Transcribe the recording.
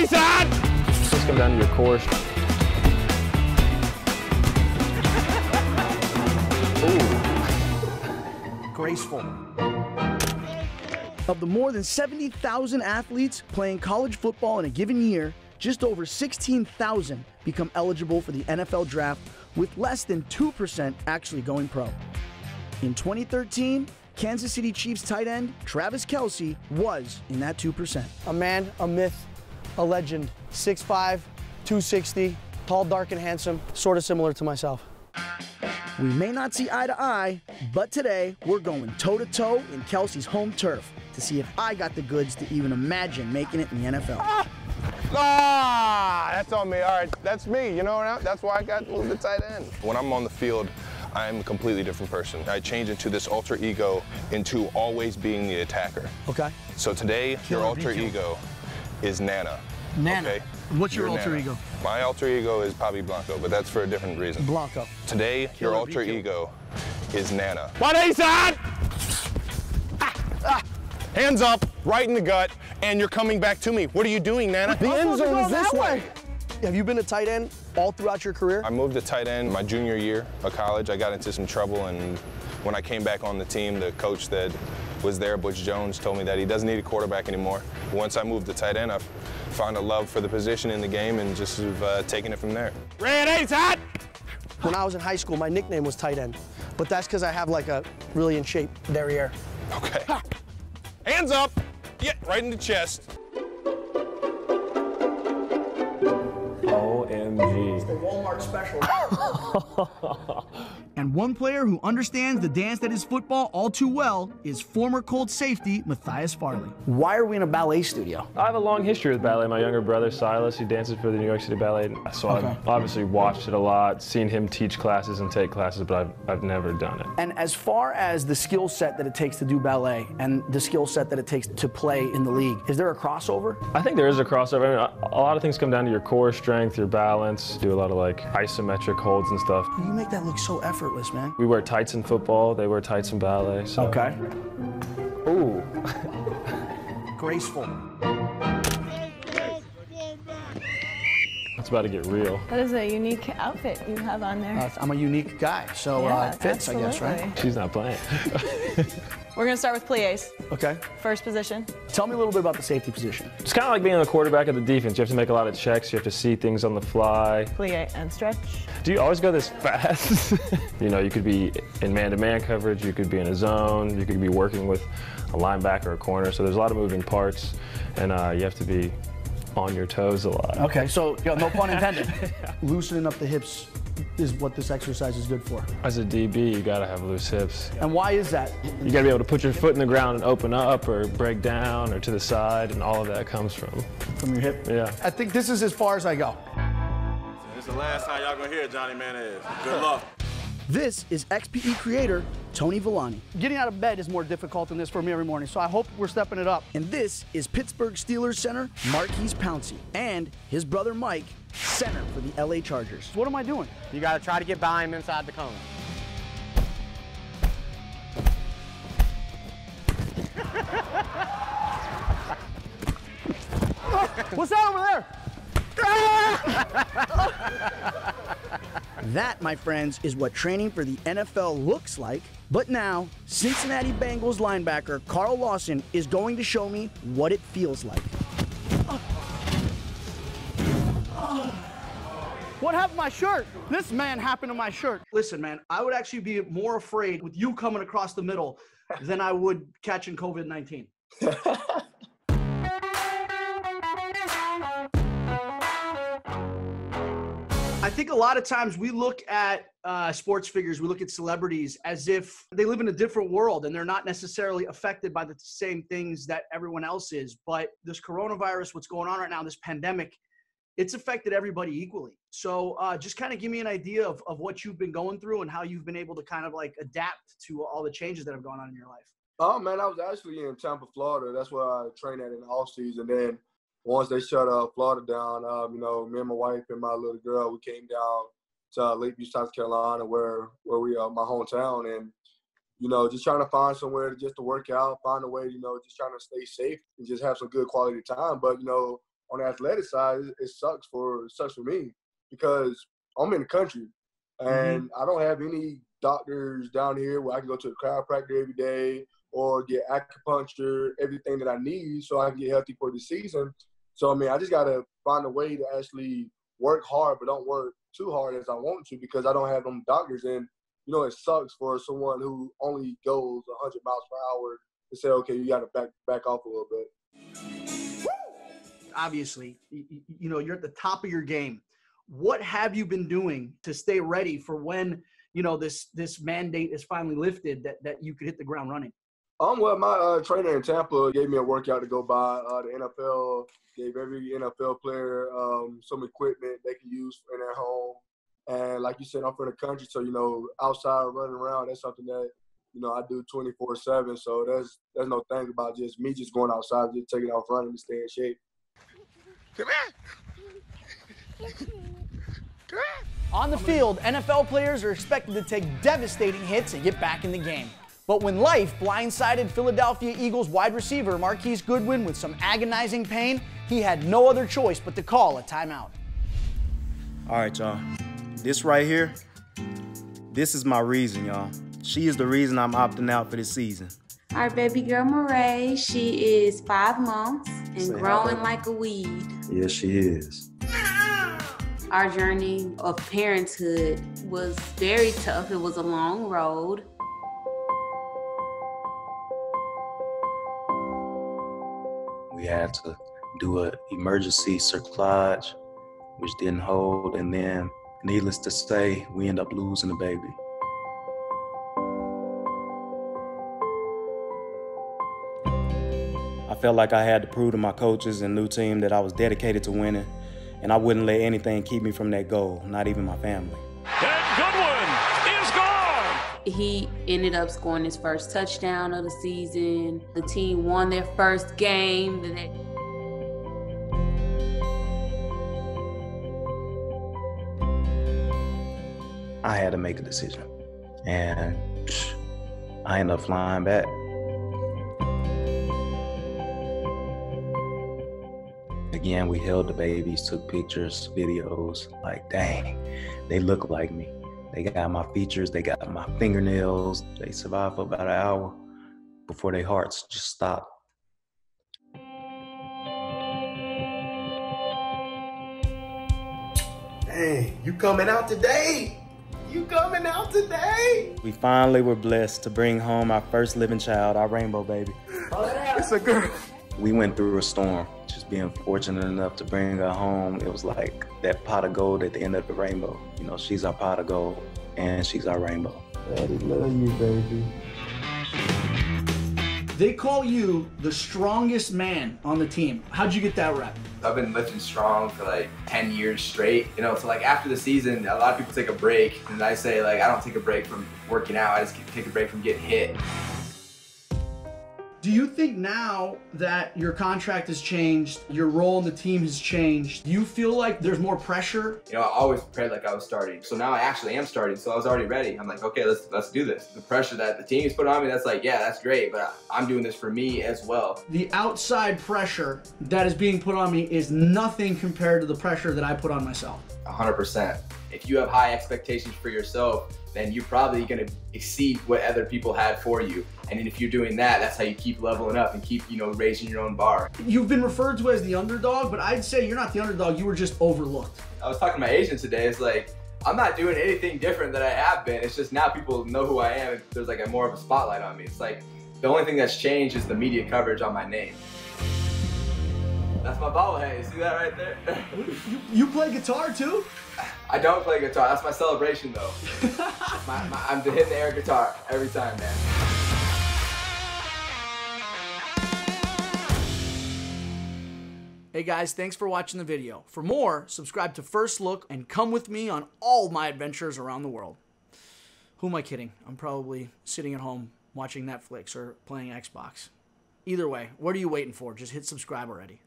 Jason! Just come down to your core. Ooh. Graceful. Of the more than 70,000 athletes playing college football in a given year, just over 16,000 become eligible for the NFL draft, with less than 2% actually going pro. In 2013, Kansas City Chiefs tight end Travis Kelce was in that 2%. A man, a myth, a legend. 6'5", 260, tall, dark, and handsome, sort of similar to myself. We may not see eye to eye, but today we're going toe-to-toe in Kelce's home turf to see if I got the goods to even imagine making it in the NFL. That's on me. All right, that's me. You know what? That's why I got moved to tight end. When I'm on the field, I'm a completely different person. I change into this alter ego into always being the attacker. Okay. So today, your alter ego is Nana. Nana. Okay? What's your alter ego? My alter ego is Papi Blanco, but that's for a different reason. Blanco. Today, your alter ego is Nana. What is that? Hands up, right in the gut, and you're coming back to me. What are you doing, Nana? The end zone is this way. Have you been a tight end all throughout your career? I moved to tight end my junior year of college. I got into some trouble, and when I came back on the team, the coach that was there, Butch Jones, told me that he doesn't need a quarterback anymore. Once I moved to tight end, I found a love for the position in the game and just taken it from there. Red A's hot! When I was in high school, my nickname was tight end, but that's because I have like a really in shape derriere. Okay. Ha. Hands up, yeah, right in the chest. OMG. It's the Walmart special. And one player who understands the dance that is football all too well is former Colts safety Matthias Farley. Why are we in a ballet studio? I have a long history with ballet. My younger brother, Silas, he dances for the New York City Ballet. So okay. I've obviously watched it a lot, seen him teach classes and take classes, but I've never done it. And as far as the skill set that it takes to do ballet and the skill set that it takes to play in the league, is there a crossover? I think there is a crossover. I mean, a lot of things come down to your core strength, your balance. Do a lot of like isometric holds and stuff. You make that look so effortless. Man. We wear tights in football, they wear tights in ballet, so. Okay. Ooh. Graceful. That's about to get real. That is a unique outfit you have on there. I'm a unique guy, so yeah, it fits, absolutely. I guess, right? She's not playing. We're going to start with plies. Okay. First position. Tell me a little bit about the safety position. It's kind of like being the quarterback of the defense. You have to make a lot of checks. You have to see things on the fly. Plie and stretch. Do you always go this fast? You know, you could be in man-to-man coverage. You could be in a zone. You could be working with a linebacker or a corner. So there's a lot of moving parts, and you have to be on your toes a lot. Okay, so you know, no pun intended. Loosening up the hips is what this exercise is good for. As a DB, you gotta have loose hips. And why is that? You gotta be able to put your foot in the ground and open up or break down or to the side, and all of that comes from your hip. Yeah. I think this is as far as I go. This is the last time y'all gonna hear Johnny Bananas. Good luck. This is XPE creator Tony Vellani. Getting out of bed is more difficult than this for me every morning, so I hope we're stepping it up. And this is Pittsburgh Steelers center Marquise Pouncey and his brother Mike, center for the LA Chargers. What am I doing? You gotta try to get by him inside the cone. What's that over there? That, my friends, is what training for the NFL looks like. But now, Cincinnati Bengals linebacker Carl Lawson is going to show me what it feels like. What happened to my shirt? This man happened to my shirt. Listen, man, I would actually be more afraid with you coming across the middle than I would catching COVID-19. I think a lot of times we look at sports figures, we look at celebrities as if they live in a different world and they're not necessarily affected by the same things that everyone else is. But this coronavirus, what's going on right now, this pandemic, it's affected everybody equally. So just kind of give me an idea of what you've been going through and how you've been able to kind of like adapt to all the changes that have gone on in your life. Oh, man, I was actually in Tampa, Florida. That's where I trained at in the offseason. Then once they shut Florida down, you know, me and my wife and my little girl, we came down to Lakeview, South Carolina, where we are, my hometown. And, you know, just trying to find somewhere just to work out, find a way, you know, just trying to stay safe and just have some good quality time. But, you know, on the athletic side, it sucks for me because I'm in the country and I don't have any doctors down here where I can go to a chiropractor every day or get acupuncture, everything that I need so I can get healthy for the season. So, I mean, I just got to find a way to actually work hard but don't work too hard as I want to because I don't have them doctors. And, you know, it sucks for someone who only goes 100 miles per hour to say, okay, you got to back off a little bit. Obviously, you know, you're at the top of your game. What have you been doing to stay ready for when, you know, this mandate is finally lifted that you could hit the ground running? Well, my trainer in Tampa gave me a workout to go by. The NFL gave every NFL player some equipment they can use in their home. And like you said, I'm from the country, so, you know, outside running around, that's something that, you know, I do 24/7. So there's no thing about just me just going outside, just taking off running to stay in shape. Come here. Come here. On the field, NFL players are expected to take devastating hits and get back in the game. But when life blindsided Philadelphia Eagles wide receiver Marquise Goodwin with some agonizing pain, he had no other choice but to call a timeout. All right, y'all. This right here, this is my reason, y'all. She is the reason I'm opting out for this season. Our baby girl, Marae, she is 5 months and growing like a weed. Yes, she is. Our journey of parenthood was very tough. It was a long road. We had to do an emergency cerclage, which didn't hold, and then, needless to say, we ended up losing the baby. I felt like I had to prove to my coaches and new team that I was dedicated to winning, and I wouldn't let anything keep me from that goal, not even my family. He ended up scoring his first touchdown of the season. The team won their first game. I had to make a decision, and I ended up flying back. Again, we held the babies, took pictures, videos. Like, dang, they look like me. They got my features, they got my fingernails. They survived for about an hour before their hearts just stopped. Dang, you coming out today? You coming out today? We finally were blessed to bring home our first living child, our rainbow baby. It's a girl. We went through a storm. Just being fortunate enough to bring her home, it was like that pot of gold at the end of the rainbow. You know, she's our pot of gold, and she's our rainbow. Daddy love you, baby. They call you the strongest man on the team. How'd you get that rep? I've been lifting strong for like 10 years straight. You know, so like after the season, a lot of people take a break, and I say like, I don't take a break from working out, I just take a break from getting hit. Do you think now that your contract has changed, your role in the team has changed, do you feel like there's more pressure? You know, I always prepared like I was starting. So now I actually am starting, so I was already ready. I'm like, okay, let's do this. The pressure that the team's put on me, that's like, yeah, that's great, but I'm doing this for me as well. The outside pressure that is being put on me is nothing compared to the pressure that I put on myself. 100%. If you have high expectations for yourself, then you're probably gonna exceed what other people had for you. And if you're doing that, that's how you keep leveling up and keep, you know, raising your own bar. You've been referred to as the underdog, but I'd say you're not the underdog, you were just overlooked. I was talking to my agent today, it's like, I'm not doing anything different than I have been, it's just now people know who I am, there's like a more of a spotlight on me. It's like, the only thing that's changed is the media coverage on my name. That's my bobblehead, you see that right there? You play guitar too? I don't play guitar, that's my celebration though. I'm hitting the air guitar every time, man. Hey guys, thanks for watching the video. For more, subscribe to First Look and come with me on all my adventures around the world. Who am I kidding? I'm probably sitting at home watching Netflix or playing Xbox. Either way, what are you waiting for? Just hit subscribe already.